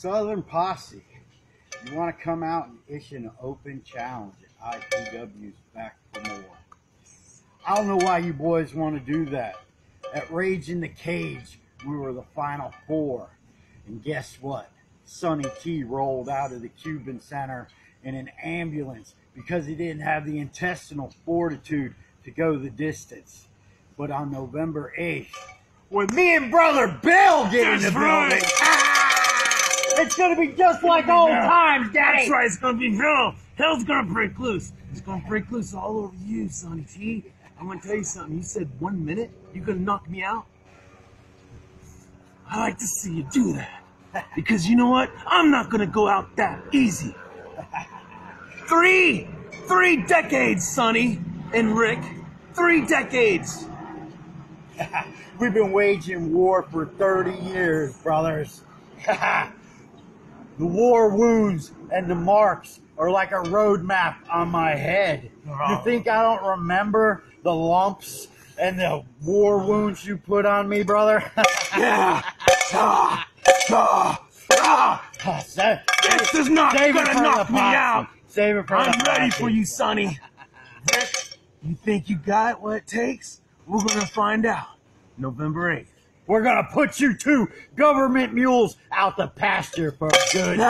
Southern Posse, you want to come out and issue an open challenge at IPW's Back for More. I don't know why you boys want to do that. At Rage in the Cage, we were the final four. And guess what? Sonny T. rolled out of the Cuban Center in an ambulance because he didn't have the intestinal fortitude to go the distance. But on November 8th, when me and Brother Bill get in the building, it's going to be just like old times, Daddy. That's right. It's going to be hell. Hell's going to break loose. It's going to break loose all over you, Sonny T. I'm going to tell you something. You said 1 minute, you're going to knock me out? I like to see you do that. Because you know what? I'm not going to go out that easy. 3 decades, Sonny and Rick. 3 decades. We've been waging war for 30 years, brothers. The war wounds and the marks are like a road map on my head. You think I don't remember the lumps and the war wounds you put on me, brother? Yeah. This is not going to knock me out. Save it for the posse. I'm ready for you, Sonny. You think you got what it takes? We're going to find out. November 8th. We're going to put you two government mules out the pasture for good.